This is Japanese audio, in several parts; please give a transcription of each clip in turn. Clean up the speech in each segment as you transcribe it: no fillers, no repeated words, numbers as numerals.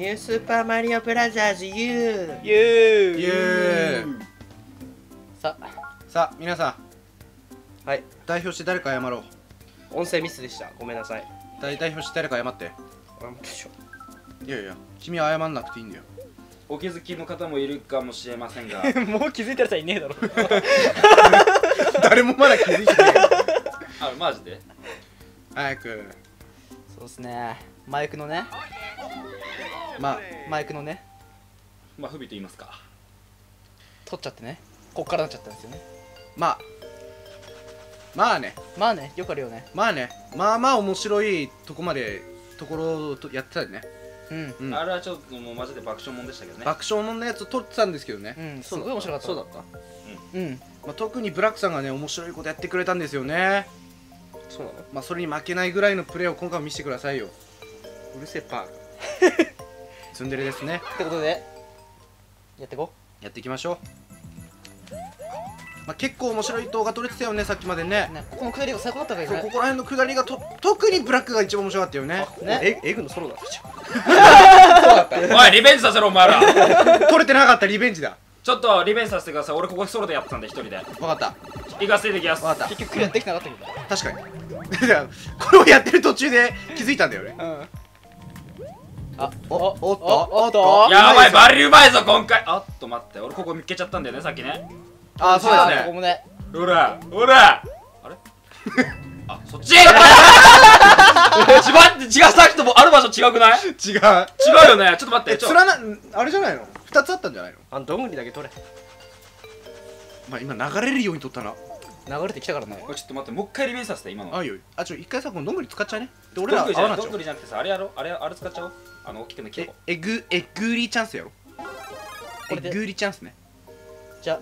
ニュースーパーマリオブラザーズ U さあ皆さん、はい、代表して誰か謝ろう。音声ミスでした、ごめんなさい。代表して誰か謝って。謝ってしょ。いやいや、君は謝んなくていいんだよ。お気づきの方もいるかもしれませんがもう気づいてる人はいねえだろ誰もまだ気づいてないあ、マジで早く。そうっすね、マイクのね、マイクのね、まあ不備と言いますか、取っちゃってね、こっからなっちゃったんですよね。まあね、よくあるよね。まあ面白いところとやってたよね。うん、あれはちょっともうマジで爆笑もんでしたけどね。爆笑もんのやつを撮ってたんですけどね。すごい面白かった。そうだった。まあ特にブラックさんがね、面白いことやってくれたんですよね。そうなの。まあそれに負けないぐらいのプレーを今回見せてくださいよ。うるせえパーツンデレですね。ってことでやっていきましょう。まあ結構面白い動画撮れてたよね、さっきまでね。ここの下りが最高だったからね。ここら辺の下りが特にブラックが一番面白かったよね。エグのソロだったじゃん。おい、リベンジさせろお前ら。取れてなかったリベンジだ。ちょっとリベンジさせてください。俺ここソロでやってたんで、一人で。分かった、行かせていきます。分かった。結局クリアできなかったけど。確かにこれをやってる途中で気づいたんだよね。あ、おっとやばい、バリうまいぞ今回。あっと待って、俺ここ見っけちゃったんだよね、さっきね。ああ、そうですね、ここもね。ほらあれ、あ、そっち違う、さっきともある場所違くない？違うよね。ちょっと待って、あれじゃないの、2つあったんじゃないの。あのどんぐりだけ取れ。まあ今流れるように取ったな。流れてきたからね。ちょっと待って、もう一回リベンジさせて今の。あ、いいよ。あ、ちょ、一回さ、このどんぐり使っちゃうね。で、俺ら合わなっちゃう。どんぐりじゃなくてさ、あれやろ、あれ使っちゃおう。あの大きくのキノコ。えぐりチャンスやろ。えぐりチャンスね。じゃ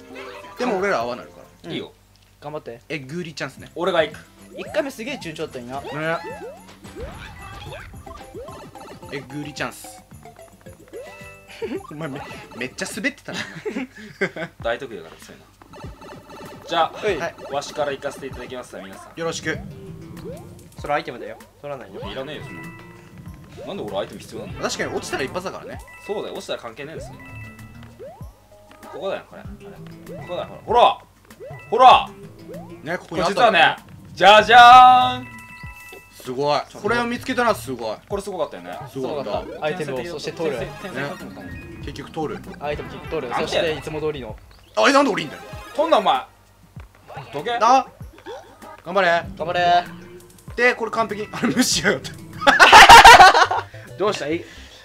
でも俺ら合わなるからいいよ。頑張って。えぐりチャンスね。俺が行く。1回目すげえ順調だったんやな。えぐりチャンスお前めっちゃ滑ってたな大得意だから強いな。じゃあわしから行かせていただきますよ皆さん、よろしく。それアイテムだよ、取らないよ。いらねえよ。なんで俺アイテム必要なの。確かに落ちたら一発だからね。そうだよ、落ちたら関係ないですね。ここだよ、これここだよ、ほらね、ここにあった。実はね、じゃじゃーん、すごい。これを見つけたらすごい。これすごかったよね。すごかった。アイテムをそして取る。結局取る。アイテム結局取る。そしていつも通りの。あれなんで俺いいんだよ。取んなお前。どけ。あ。頑張れ。でこれ完璧。あれ無視やよ。どうした？下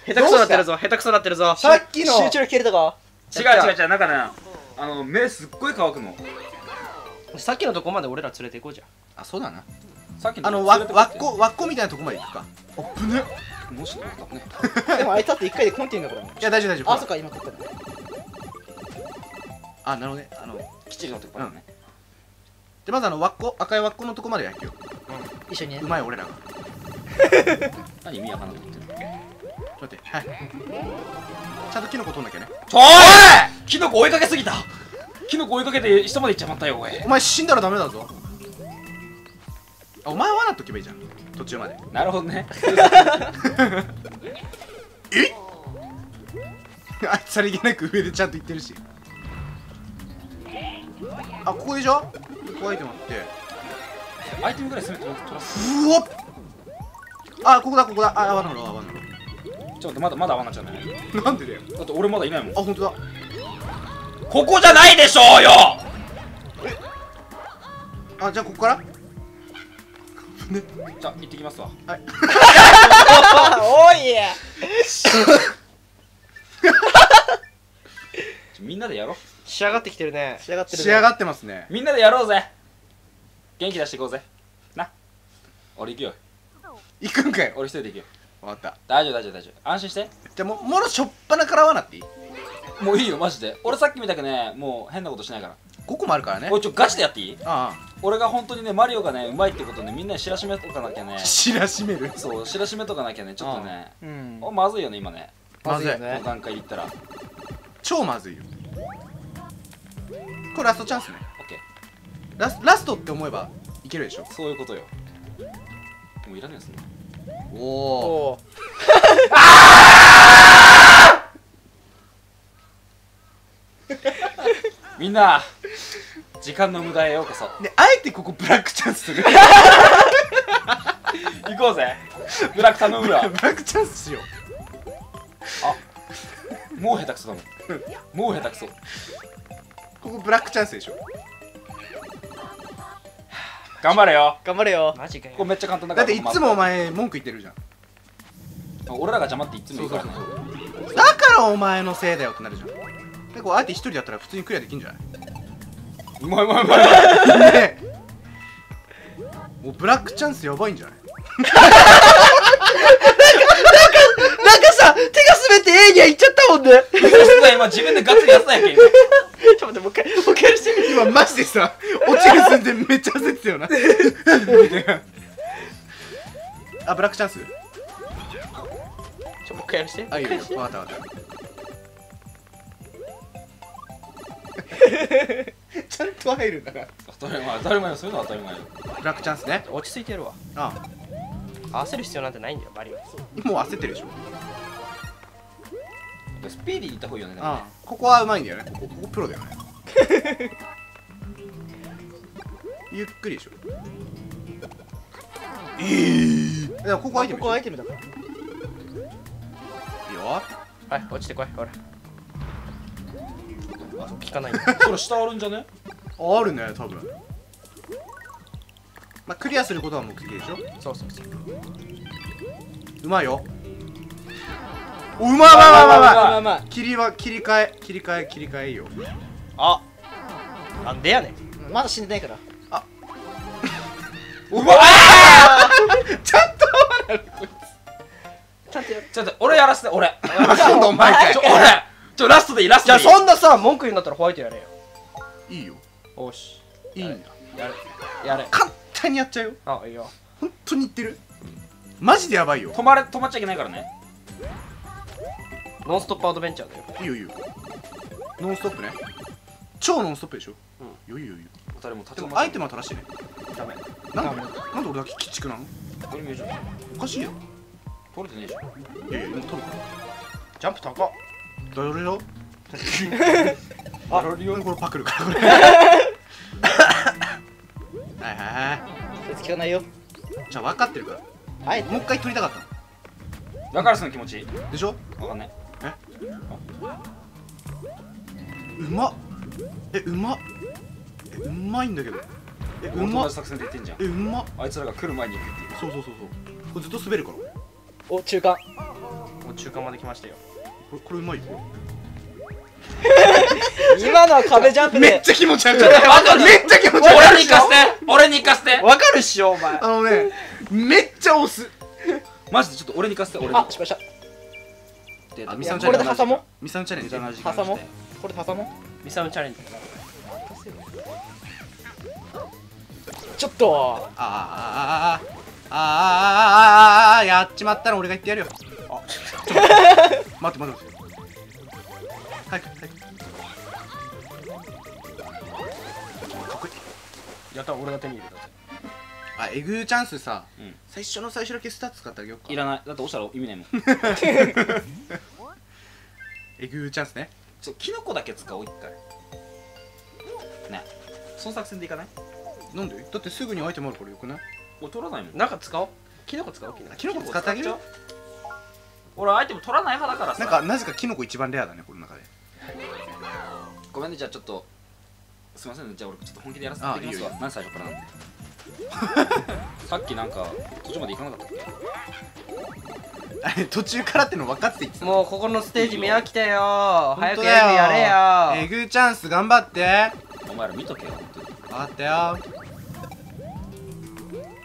手くそなってるぞ。さっきの集中力切れたか。違うなんかね、あの目すっごい乾くの。さっきのとこまで俺ら連れて行こうじゃん。あ、そうだな。あの輪っこみたいなとこまで行くか。あっぶね。もしかしたら。でもあいつだって1回でコンティンだから。いや大丈夫大丈夫。あそっか今取ったね。あ、なるほどね。あのきっちりのとこだね。でまずあの赤い輪っこのとこまで焼くよ。一緒にね。うまい俺らが。何見やかなと言ってる。ちょっと待って。はい。ちゃんとキノコ取んなきゃね。おい！キノコ追いかけすぎた。キノコ追いかけて下まで行っちゃまったよおい。お前死んだらダメだぞ。お前はなっとけばいいじゃん途中まで。なるほどね。えあいつさりげなく上でちゃんと行ってるし。あ、ここでしょ。ここアイテムあって、アイテムぐらい攻めてもらってうわっ。あ、ここだ。あ、合わんの。ちょっとまだ合わなっちゃうね。なんでだよ、だって俺まだいないもん。あ、本当だ。ここじゃないでしょうよ。あ、じゃあここからね、じゃあ行ってきますわ。はい。おいや。みんなでやろう。仕上がってきてるね。仕上がってますね。みんなでやろうぜ。元気出していこうぜ。な。俺行くよ。行くんかい。俺一人で行くよ。分かった。大丈夫。安心して。でももろしょっぱなからはなっていい。もういいよマジで。俺さっき見たくね、もう変なことしないから。5個もあるからね。おい、ちょ、ガチでやっていい？俺が本当にね、マリオがね、うまいってことをね、みんなに知らしめとかなきゃね。そう、知らしめとかなきゃね、ちょっとね。まずいよね、今ね。まずいよね。段階いったら。超まずいよ。これラストチャンスね。オッケー。ラストって思えばいけるでしょ。そういうことよ。もういらねえですね。おお。ああ！みんな時間の無駄へようこそ。ね、あえてここブラックチャンスする。行こうぜ、ブラック頼むわ。ブラックチャンスしよう。あ、もう下手くそだもん。もう下手くそ。ここブラックチャンスでしょ。頑張れよ、頑張れよ。マジかよ。ここめっちゃ簡単だから。だっていつもお前文句言ってるじゃん。俺らが邪魔っていつも言うから。だからお前のせいだよってなるじゃん。でこうあえて一人だったら普通にクリアできんじゃない？うまいうまいうまい。ねえ。もうブラックチャンスやばいんじゃない？なんかさ、手が滑ってエイリアンいっちゃったもんね。今自分でガッツリやってたやんけ。ちょっと待って、もう一回やしてみて。今マジでさ、落ちる寸前めっちゃ焦ってたよな。あ、ブラックチャンス。ちょ、もう一回やらして。あ、いいよいいよ。わかったわかった。ちゃんと入るんだから。当たり前、当たり前よ、そういうの当たり前よ。ブラックチャンスね。落ち着いてやるわ。ああ。焦る必要なんてないんだよ、マリオ。もう焦ってるでしょ。スピーディーにいった方がいいよね。ここはうまいんだよね。ここプロだよね。ゆっくりでしょ。でもここアイテム。ここアイテムだから。いいよ。はい、落ちてこい、ほら。あ、効かない。それ下あるんじゃね？あるね、多分。まあ、クリアすることは目的でしょ。そうそうそう。うまいよ。うまいうまいうまい。切り替えいいよ。あ、なんでやねん。まだ死んでないから。あ、うまい。ちゃんと終わる。ちゃんとやる。ちょっと俺やらせて、俺。今度お前かい。俺。ちょラストでいい、ラストでいい。じゃあそんなさ文句言うんだったらホワイトやれよ。いいよ。おし。いいんだ。やれやれ。簡単にやっちゃうよ。あ、いいよ。本当に言ってる。マジでやばいよ。止まっちゃいけないからね。ノンストップアドベンチャーだよ。いいよいいよ。ノンストップね。超ノンストップでしょ。うん。いいよいいよ。誰も立ち。でもアイテムは正しいね。ダメ。なんで俺だけ鬼畜なの？これ見えちゃう。おかしいよ。取れてねえじゃん。いやいや、取る。ジャンプ高っ。だよりよ。あ、だよりよ。これパクるからこれ。はいはい。聞かないよ。じゃあ分かってるから。はい。もう一回取りたかった。だからその気持ち。でしょ？分かんない。うまっ、うまいんだけど、うまっ、作戦で言ってんじゃん。うまっ、あいつらが来る前に行くっていう。そうこれずっと滑るから。お、中間、お、中間まで来ましたよ。これうまいよ。今のは壁ジャンプでめっちゃ気持ち悪い。めっちゃ気持ち悪い。俺に行かせて。わかるっしょお前。あのね、めっちゃ押す。マジでちょっと俺に行かせて。俺に。あ、失敗した。ミサムチャレンジ。ミサムチャレンジ。これで挟もう。ミサムチャレンジ。ちょっと。ああやっちまったら俺が言ってやるよ。あ、待って。はい。かっこいい。やった、俺が手に入れた。あ、エグチャンスさ、最初だけスタッツ買ってあげようか。いらない、だって押したら意味ないもん。エグチャンスね。ちょ、キノコだけ使おう一回ね。その作戦でいかない？なんで？だってすぐにアイテムあるからよくない？俺取らないもん。なんか使おう、キノコ使おう。キノコ使ってあげる。俺アイテム取らない派だからさ。なんかなぜかキノコ一番レアだねこの中で。ごめんね、じゃあちょっとすいませんね、じゃあ俺ちょっと本気でやらせていただきますわ。何最初からなんで。さっきなんか途中まで行かなかったっけ？あれ途中からっての分かっていってた。もうここのステージ目飽きたよ。早くやれよ。エグチャンス頑張って。お前ら見とけよ。分かったよ。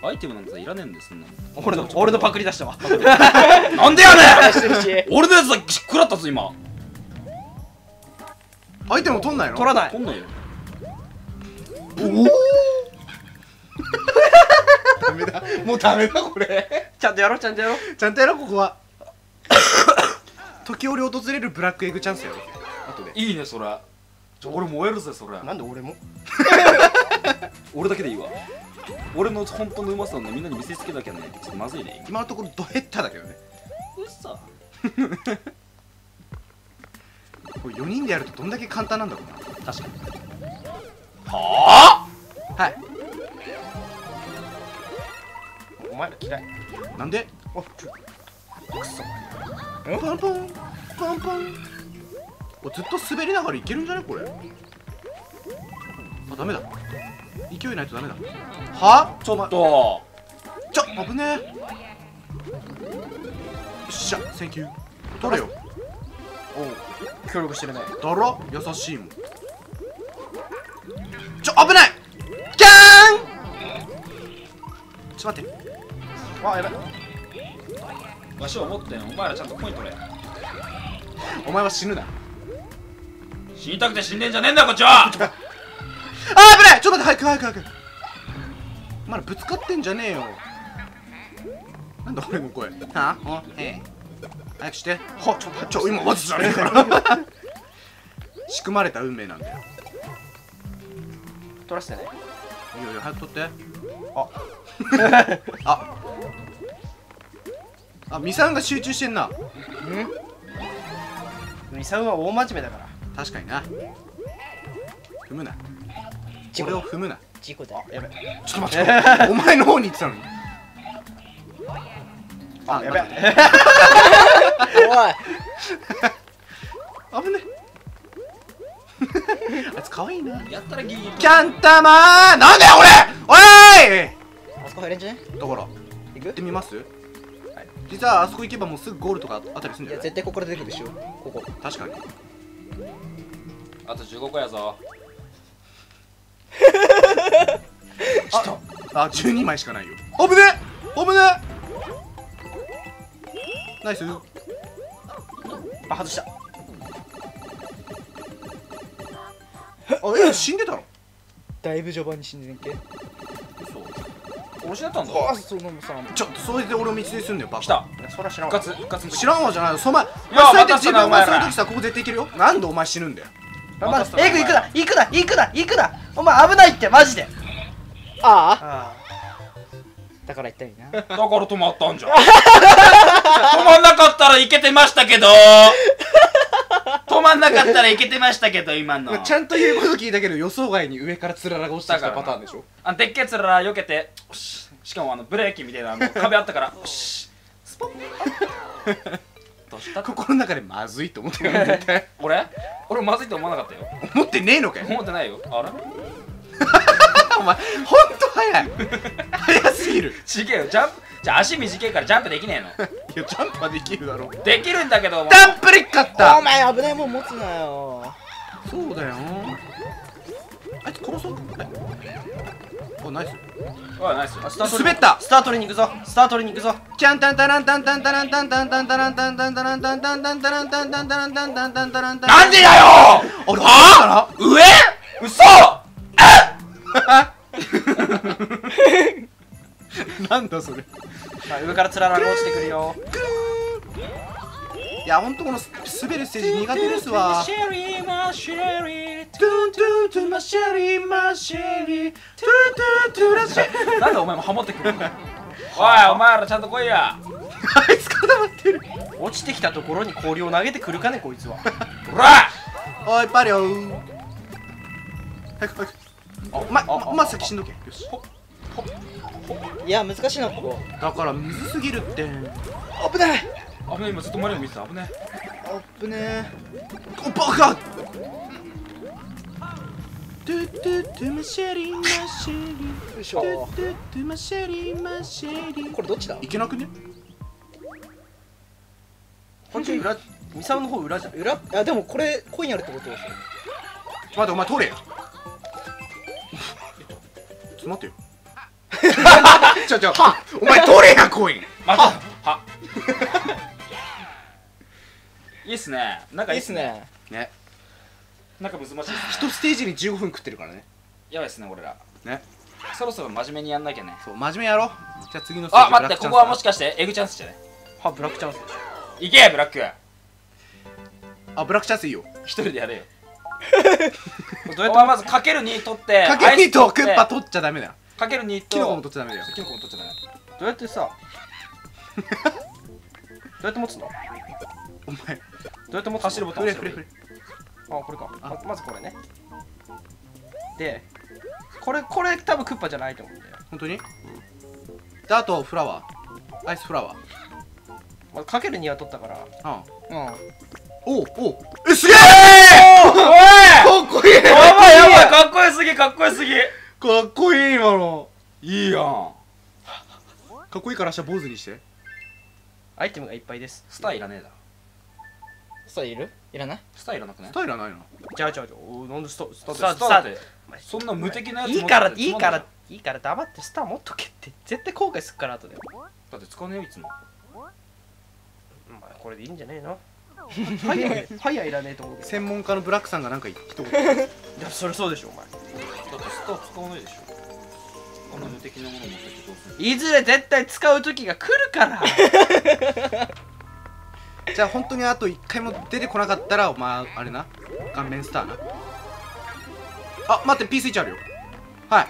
アイテムなんていらねえんですんな。俺のパクリ出したわ。なんでやねん。俺のやつだけ食らったぞ今。アイテム取んないの？取らない、取んないよ。おお、ダメだ、もうダメだこれ。ちゃんとやろうここは。時折訪れるブラックエッグチャンスやろ。後でいいね。そら俺燃えるぜ。そらなんで俺も。俺だけでいいわ。俺の本当のうまさをね、みんなに見せつけなきゃね、ちょっとまずいね。今のところドヘッタだけどね。うっそ。これ4人でやるとどんだけ簡単なんだろうな。確かに。はあ、はい。お前ら嫌いなんで。あっ、くそ。パンパンパンパン。ずっと滑りながらいけるんじゃないこれ。あ、ダメだ、勢いないとダメだ。はあ、ちょっとちょっ危ねえ。よっしゃ、センキュー取れよ。おう、協力してるね。だろ、優しいもん。ちょ、危ない。キャーン。ちょっと待って。あ、やばい。わしは思ってん、お前らちゃんとコイン取れ。お前は死ぬな。死にたくて死んでんじゃねえんだこっちは。あ、危ない。ちょっと待って、早く早く早く。まだぶつかってんじゃねえよ。なんだ俺の声。はあ、ええ、早くして。はっ、ちょ今わずじゃねえから仕組まれた運命なんだよ。取らせてね。いいよいいよ、早く取って。あああ、ミサンが集中してんな。うん、ミサンは大真面目だから。確かにな。踏むな、これを踏むな。事故だ。あ、やべ。ちょっと待ってお前の方に行ってたのに。あ、やべ。おい危ねあいつ可愛いな。やったらギリギリ。キャンタマー。なんだよ俺。おい、あそこ入れんじゃね。だから行ってみます。実はあそこ行けばもうすぐゴールとかあったりするんじゃない。絶対ここから出てくるでしょ。ここ。確かに。あと15個やぞ。あ、12枚しかないよ。あぶねあぶね。ナイス。あ、外した。あれ死んでたの。だいぶ序盤に死んでんけ。嘘、俺死んだったんだ。あ、そのさ、ちょっとそれで俺を道にすんだよバカ。来た。そら知らんわ。知らんわじゃないの。その前そうやって自分お前そういう時さ、ここ絶対いけるよ。なんでお前死ぬんだよ。エグ、行くな行くな行くな行くな。お前危ないってマジで。ああ、だから言ったよな。だから止まったんじゃん。止まんなかったらいけてましたけど。止まんなかったらいけてましたけど。今のちゃんと言うこと聞いたけど、予想外に上からつららが落ちたパターンでしょ。あのでっけえつらら避けて、しかもあのブレーキみたいなの壁あったからスポッ。心の中でまずいと思ったよね。俺まずいと思わなかったよ。思ってねえのかよ。思ってないよ。あらお前ほんと早い早すぎる。違えよ。ジャンプじゃあ足短いからジャンプできねえの。いやジャンプはできるだろ。できるんだけどジャンプでっかった。お前危ないもん持つなよ。そうだよ、あいつ殺そう。お、ナイス。おい、ナイス。滑った。スタートに行くぞ、スタートに行くぞ。キャンタンタランタンタンタランタンタンタンタランタンタンタランタンタンタンタランタンタンタランタンタンタンタランタン。なんでだよ。あ、上。嘘。なんだそれ。上からつららが落ちてくるよ。いや、ほんとこの滑るステージ苦手ですわ。シェリーマシェリートゥントゥントゥマシェリーマシェリートゥントゥントゥラシェリー。なんでお前もハモってくるの。おい、お前らちゃんと来いや。あいつ固まってる。落ちてきたところに氷を投げてくるかねこいつは。ほらおい、パリョー。早く早く。まあ先死んどけ。よし。いや難しいなここ。だからむずすぎるって。危ない危ない、今ずっとマリオ見てた。危ない危ねえ。お、バカ。トゥトゥトゥマシェリーマシェリー。よいしょ。トゥトゥトゥマシェリーマシェリー。これどっちだ。いけなくね。こっち裏。ミサオの方裏じゃん。裏。あ、でもこれコインあるってことですよ。待ってお前取れよ。ちょっと待ってよ。ちょお前取れやコイン。待って。は。いいっすね。なんかいいっすね。ね。なんか難しい。一ステージに15分食ってるからね。やばいっすね、俺ら。ね。そろそろ真面目にやんなきゃね。そう、真面目やろう。じゃあ次のステージ。あ、待って、ここはもしかしてエグチャンスじゃね。は、ブラックチャンス。いけ、ブラック。あ、ブラックチャンスいいよ。一人でやれよ。どうやってまずかける2取って。かける2とクッパ取っちゃダメだよ。かける2と。キノコも取っちゃダメだよ。キノコも取っちゃダメ。どうやってさ。どうやって持つの。お前。どうやって持つの。走るボタン。あ、これか。まずこれね。で、これ多分クッパじゃないと思うんだよ。本当に？うん。で、あとフラワー。アイスフラワー。まあ、かける2は取ったから。うん。うん。おうおう。え、すげえ！おい！かっこいい！やばいやばい！かっこよすぎかっこよすぎ！かっこいい今の。いいやん。かっこいいから明日坊主にして。アイテムがいっぱいです。スターいらねえだ。スターいる？いらない？スターいらなくない？スターいらないの？じゃあじゃあじゃあ、なんでスターってそんな無敵なやつ持ってていいから黙ってスター持っとけって絶対後悔するから後で。だって使わねえよいつも。まあこれでいいんじゃねえの？はいやいらねえと思うけど。専門家のブラックさんがなんか一言。いやそれそうでしょお前。だってスター使わないでしょ。こんな無敵なもの持っててどうする？いずれ絶対使う時が来るから。じゃあ本当にあと1回も出てこなかったらお前あれな顔面スターな。あ待って P スイッチあるよ。はい。あ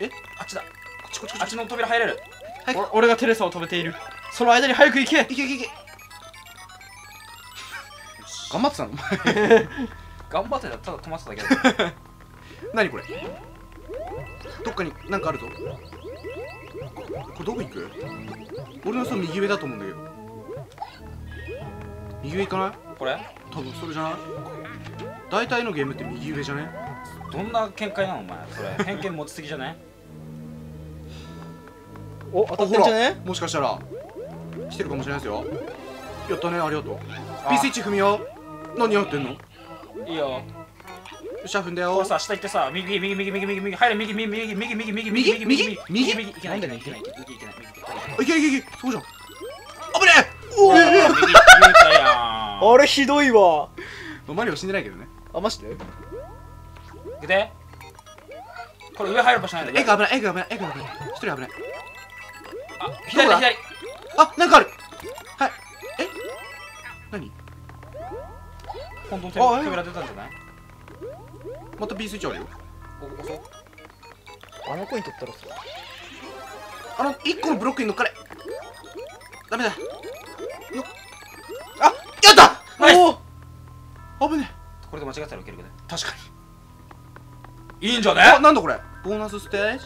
えあっちだ。こっちの扉入れる。はい。俺がテレサを止めている。その間に早く行け。行け。頑張ってたのお前。頑張ってただ止まってただけだ。何これ。どっかになんかあるぞ。これどこ行く？俺の人右上だと思うんだけど。右上行かない？これ？多分それじゃない？大体のゲームって右上じゃね？どんな見解なのお前それ偏見持ちすぎじゃない？お当たってんじゃね？もしかしたら来てるかもしれないですよ。やったねありがとう。Pスイッチ踏みよ。何やってんの？いいよ。よっしゃ踏んだよ。これさ下行ってさ右入れ右いけないいけない。そうじゃん。危ねえ。おあれひどいわ。マリオ死んでないけどね。あ、マジで？で、これ上入る場所ないんだ。エグ危ない。一人危ない。あ、左。あ、なんかある。はい。え？何？本当に扉出たんじゃない？また B スイッチあるよ。あのコイン取ったらさ。あの1個のブロックに乗っかれ。ダメだ。あ、やった。おお、危ねえ。これで間違ったらいけるけどね。確かに。いいんじゃね。あ、なんだこれ。ボーナスステージ。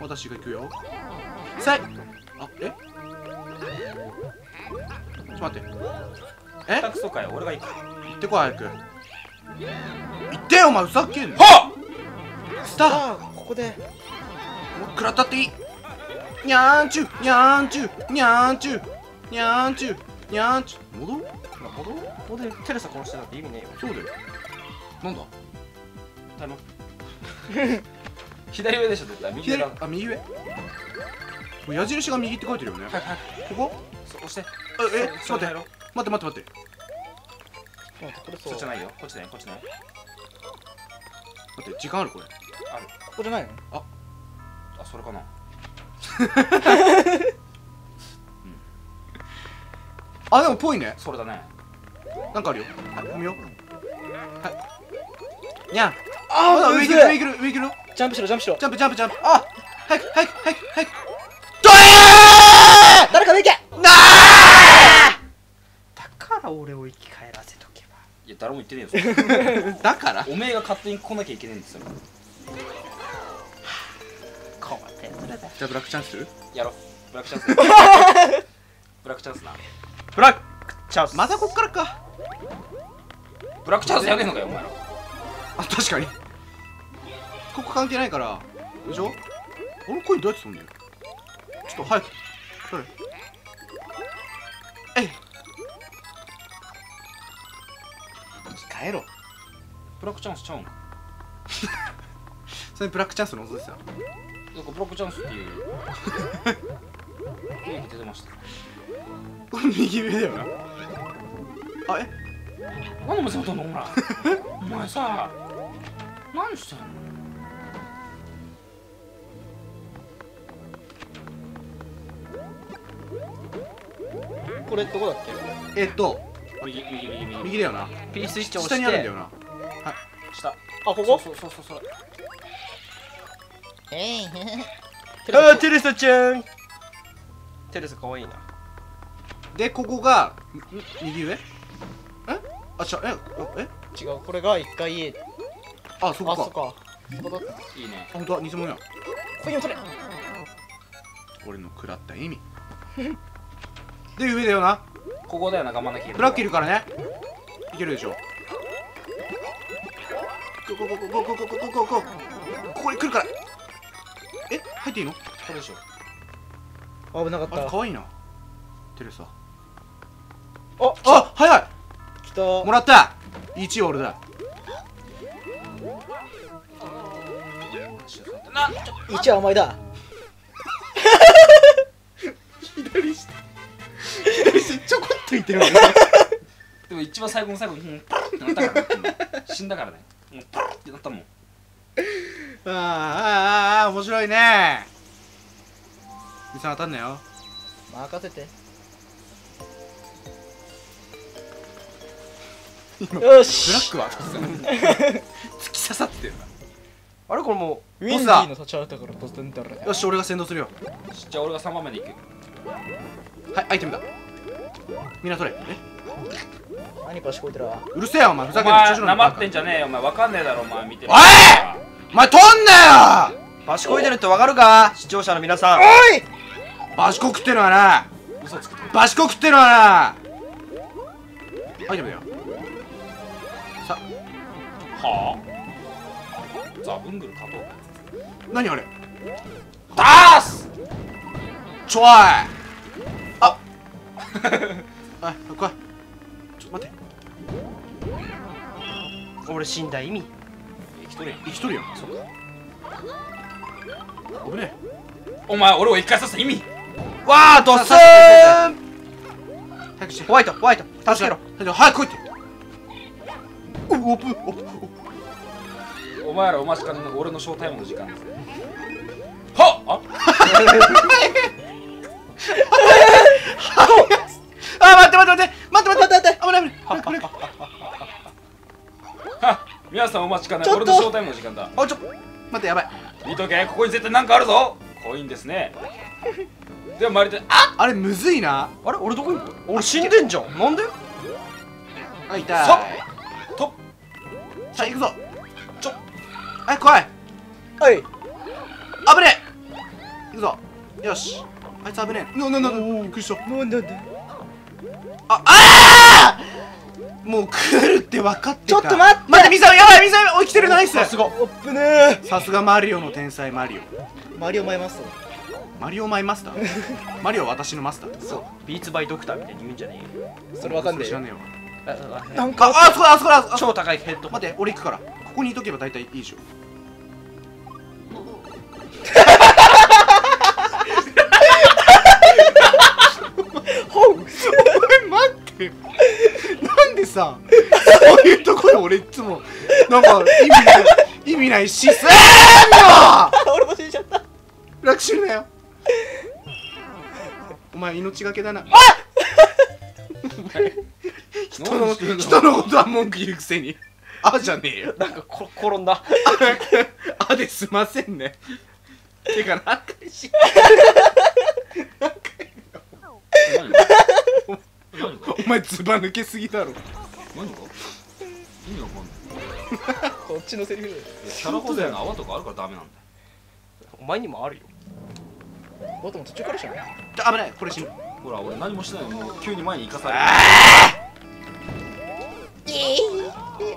私が行くよ。さい。あ、え？ちょっと待って。え？たくそかよ。俺が行く。行ってこい早く。行ってよお前ふざけんな。はっ。スター。ここで。食らったっていい。にゃーんちゅ戻るテレサ殺してなんて意味ねえよ。そうだよ。なんだ頼む。左上でしょ絶対。右上だ。あ、右上。矢印が右って書いてるよね。はいここ押して。え、ちょっと待って待ってこっちじゃないよ。こっちね待って、時間あるこれある。ここじゃないの。あ、それかな。あ、でもぽいね。それだね。なんかあるよ。はい、踏みよ。はい。にゃん。ああ、上行ける。ジャンプしろ。ジャンプ。あ、早く。どえー！誰かで行け。なあ。だから俺を生き返らせとけば。いや、誰も言ってねえよ。だから。おめえが勝手に来なきゃいけないんですよ。困ったやつらだ。じゃあブラックチャンスする？やろう。ブラックチャンスな。ブラックチャンス。またこっからか。ブラックチャンスやねえのかよお前ら。あ、確かにここ関係ないからでしょ。あのコインどうやって取るんだよ。ちょっと早く取れ。えい帰ろ。ブラックチャンスちゃうんか。それブラックチャンスの音ですよ。なんかブラックチャンスっていうよく出てました。これ右上だよな。あ、え？何で無線取んのほら。お前さ、何してんの？これどこだっけ？右だよな。Pスイッチ押して。下にあるんだよな。はい。下。あ、ここ？そう。あ、テレサちゃん。テレサ可愛いな。で、ここが右上？え？あ、違う、え？違う、これが一回。あ、そっか。あ、そっか。いいね。あ、本当だ、偽物や。こいよ、それ。俺の食らった意味。で、上だよな。ここだよな、ガマナキ。ブラッキーいるからね。いけるでしょ。ここに来るから。え、入っていいの？これでしょ。危なかった。可愛いな。テレサ。あ、あ、早い。来た。もらった。1位俺だ。1位はお前だ。左下。左下ちょこっといってるわ。でも一番最後の最後にパッてなったから。死んだからね。もうパッてなったもん。ああ面白いね。みさん当たんなよ。任せて。よし。ブラックは突き刺さってるな。あれこれもうウィンディーの立ち上がったから突然だろ。よし俺が先導するよ。じゃあ俺が3番目で行く。はいアイテムだ。みんな取れ。何かしこいてるわ。うるせえよお前ふざけんな。お前なまってんじゃねえよお前わかんねえだろお前見てる。おい。お前取んなよ。バシコイでるってわかるか視聴者の皆さん。おいバシコ食ってのはな。嘘つく。バシコ食ってのはな。アイテムだよ。さはあザブングルかと。何あれダースちょいああ怖い。ちょっと待って俺死んだ意味生きとるやん。そうか危ねえ。お前俺を生き返させた意味。わあドッスーン。ホワイトホワイト助けろ早く来いって。おっお前らお待ちかねの俺のショータイムの時間です。はっああ待って待って待って待って待って危ない危ない危ない。皆さんお待ちかね、俺のショータイムの時間だ。あ、ちょ、待って、やばい。見とけ、ここに絶対なんかあるぞ。コインですね。でも、まるで、あ、あれむずいな。あれ、俺どこに。俺死んでんじゃん。なんで。あ、痛い。さっ。と。さあ、行くぞ。ちょ。あ、怖い。おい。危ねえ。行くぞ。よし。あいつ危ねえ。なんだ。びっくりした。なんで。あ。もう来るって分かってた。ちょっと待って待ってミサオやばい。ミサオ生きてるナイス。さすがおっぷね。さすがマリオの天才マリオ。マリオマイマスター。マリオマイマスター。マリオ私のマスター。そうビーツバイドクターみたいに言うんじゃねえよ。それ分かんねえ。知らねえわ。なんかあそこだあそこだ。超高いヘッド。待って俺行くからここにいとけば大体いいでしょ。お前待ってよ。なんでさそういうところ俺いつもなんか意味ないしせーの。俺も死んじゃった。楽しみだよお前命がけだな。あっ人のことは文句言うくせにあじゃねえよ。なんか転んだあですませんね。てか何回し何回お前ずば抜けすぎだろ。何が意味わかんない。こっちのセリフだよ。キャラ補正の泡とかあるからダメなんだよ。お前にもあるよ。もっとも途中からじゃない。危ないこれ死ぬ。ほら俺何もしないのに急に前に行かされる。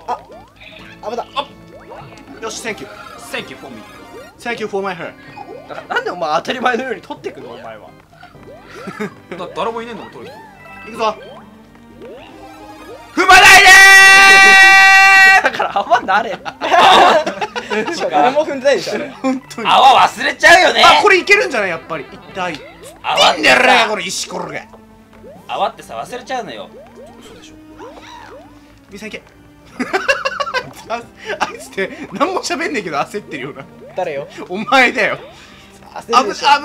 あっ危ない。よし Thank you Thank you for me Thank you for my hair。 だからなんでお前当たり前のように取ってくのお前は。誰もいねえんだもん取る人。いくぞ踏まないでー。だから泡なれよ。誰も踏んでないでしょ。本当に泡忘れちゃうよね。あこれいけるんじゃないやっぱり。痛い泡んでるねこれ石ころが。泡ってさ忘れちゃうのよ。嘘でしょ。みさんいけ。あいつって何も喋んねえけど焦ってるような。誰よ。お前だよ。あぶあ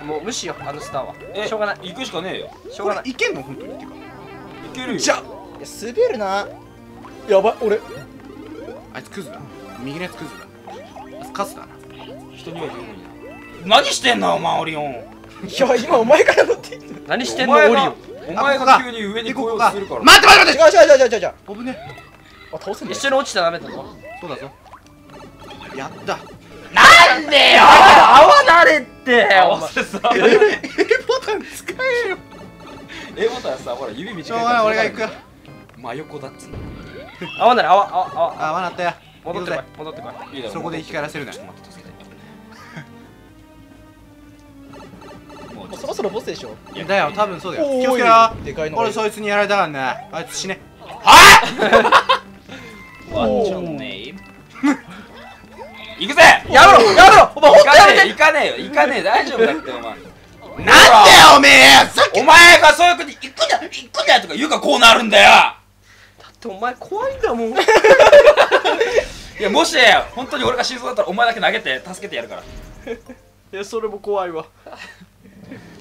ぶもう無視よあのスターは。しょうがない行くしかねえよ。しょうがないいけんの本当に。ってかいけるよ。じゃあ滑るな。やばい俺あいつクズだ。右のやつクズだ。あいつカスだな。人には言うのにな。何してんのお前オリオン。いや今お前から乗ってんの。何してんのオリオン。お前が急に上に行こうとするから。待って待って待って違う。あ、倒せんね。一緒に落ちちゃダメだぞ。そうだぞ。やった。なんでよ。泡慣れって。A ボタン使えよ。A ボタンさ、ほら指短いから。俺が行く。真横だっつうの。泡なら泡なったや。戻ってこい。そこで光らせるな。そろそろボスでしょ。だよ、多分そうだよ。気をつけろ。でかいの。俺そいつにやられたからね。あいつ死ね。はぁ！What's your name？ 行くぜ！やめろ！やめろ！お前ほんとやめて！行かねえよ！行かねえ！大丈夫だってお前。なんだよおめえ！お前がそういうこと行くんだ！行くんだ！とか言うからこうなるんだよ！だってお前怖いんだもん。いや、もし本当に俺が死にそうだったらお前だけ投げて助けてやるから。いや、それも怖いわ。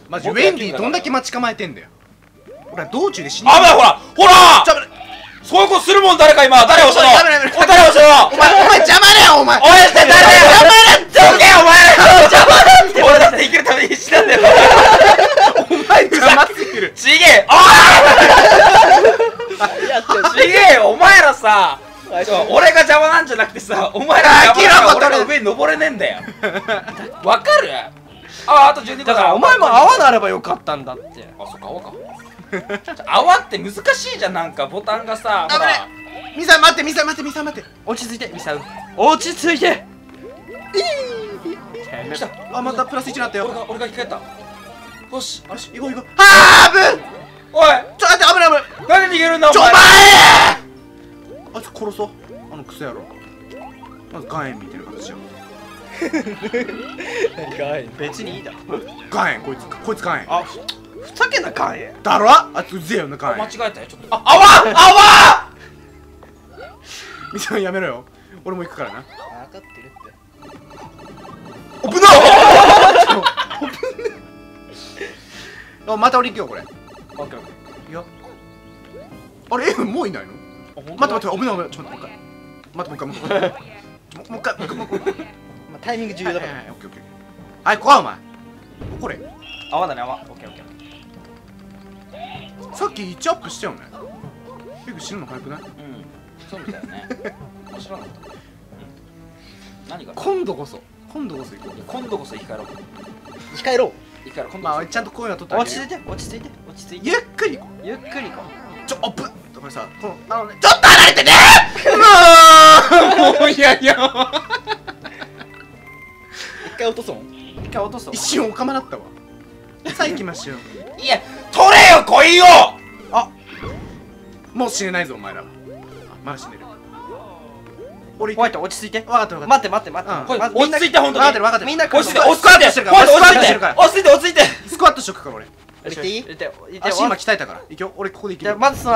マジウェンディどんだけ待ち構えてんだよ。俺は道中で死にそう。危ない、ほらほらそういうことするもん、誰か今、誰をしたの？お誰をしたの？お前、邪魔だよ、お前。お前って誰だよ、邪魔だって。お前ら邪魔だって。俺だって生きるために必死なんだよ。お前邪魔すぎる。ちげえ。ああ。ちげえよ、お前らさ。俺が邪魔なんじゃなくてさ、お前らが俺の上に登れねえんだよ。わかる？あと12個だから、お前も泡なればよかったんだって。あ、そっか、泡か。泡って難しいじゃん、なんかボタンがさ。あ、これミサ待って、ミサ待って、落ち着いてミサ、落ち着いて。あ、またプラス1になったよ。俺が引っかかった。よし、あれし行こう行こう。はーぶん、おいちょっと待って、危ない何で逃げるんだお前。あ、ちょっと殺そう、あのクソ野郎。まず岩塩見てる形よ。岩塩別にいいだろ。岩塩こいつ岩塩、あふざけなかんやだろ。あつうぜえよなかんや。間違えたよちょっと。ああわみさんやめろよ、俺も行くからな。分かってるって。おぶなおぶな。また俺行くよこれ。オッケーオッケー。いやあれもういないの？待っておぶなおぶな、ちょっと待ってもう一回。タイミング重要だから。はいオッケーオッケー。はいこわお前これ泡だね。泡オッケーオッケー。さっき1アップしたよね。結構死ぬの早くない？うん、そうみたいね。面白いな。何が今度こそ行こう。今度こそ生き返ろう。まあちゃんとこういうの取って。落ち着いて。ゆっくり行こう。オップこれさ、このあのね、ちょっと離れてね。もういやいや。一回落とそう。一瞬おかまだったわ。さあ行きましょう。いや取れよコインを。あもう死ねないぞお前ら。まだ死ねる。俺ホワイト落ち着いて。待って。落ち着いて本当に。分かってる。みんな落ち着いて。落ち着いて。スクワットしとくから俺。入れていい？足今鍛えたから。行くよ。俺ここで行ける。まずその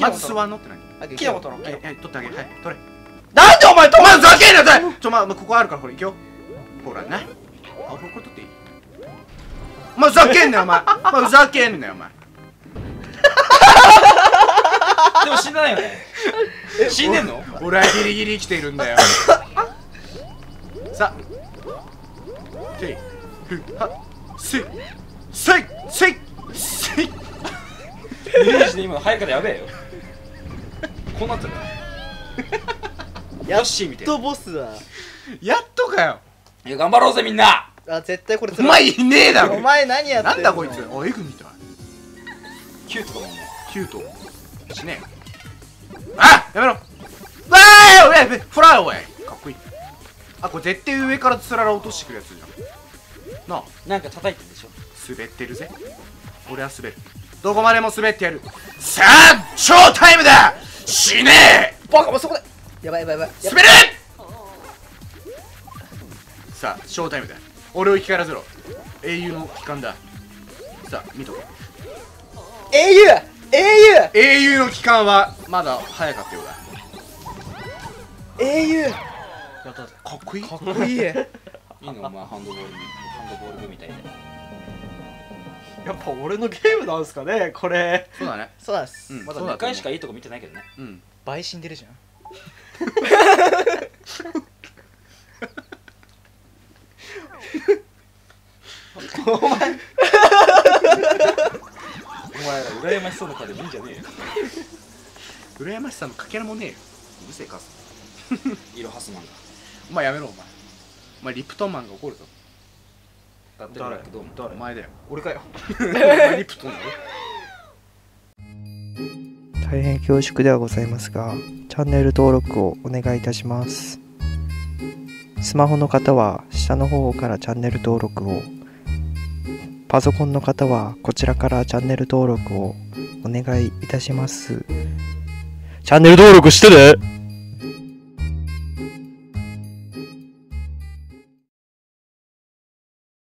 まず座んのって何？木の元の。取ってあげる。はい取れ。なんでお前止まんざけんなさい。ちょまここあるからこれ行くよ。ほらな。あこれ取っていい？まふざけんなよお前。まふざけんなよお前。でも死んでないよね。死んでんの？俺はギリギリ生きているんだよ。さあ。せい。は。せい。せい。せい。せい。イメージで今の入り方やべえよ。こうなってる。やっとボスだ。やっとかよ。いや頑張ろうぜみんな。あ、絶対これお前いねえだろ。お前何やってんの。なんだこいつ。あ、エグみたい。キュート死ねえ。あやめろ。わーいおいフライおいかっこいい。あ、これ絶対上からつらら落としてくるやつじゃんな。あなんか叩いてるでしょ。滑ってるぜ俺は。滑る。どこまでも滑ってやる。さあショータイムだ。死ねえバカもそこでやばい滑る。さあショータイムだ。俺を生き返らせろ。英雄の帰還だ。さあ見とこ。英雄の帰還はまだ早かったようだ。英雄やったぜ。かっこいいいいのお前。ハンドボールみたいで。やっぱ俺のゲームなんすかねこれ。そうだね。そうなんです。まだ2回しかいいとこ見てないけどね。うん、倍死んでるじゃん。お前ら羨ましそうな顔でいいんじゃねえよ。羨ましさのかけらもねえよ。うるせえかすイロハスマンだ。お前やめろお前。お前リプトンマンが怒るぞ。だってブラックドーム誰お前だよ。俺かよお前リプトンだろ。大変恐縮ではございますが、チャンネル登録をお願いいたします。スマホの方は下の方からチャンネル登録を、パソコンの方はこちらからチャンネル登録をお願いいたします。チャンネル登録してね。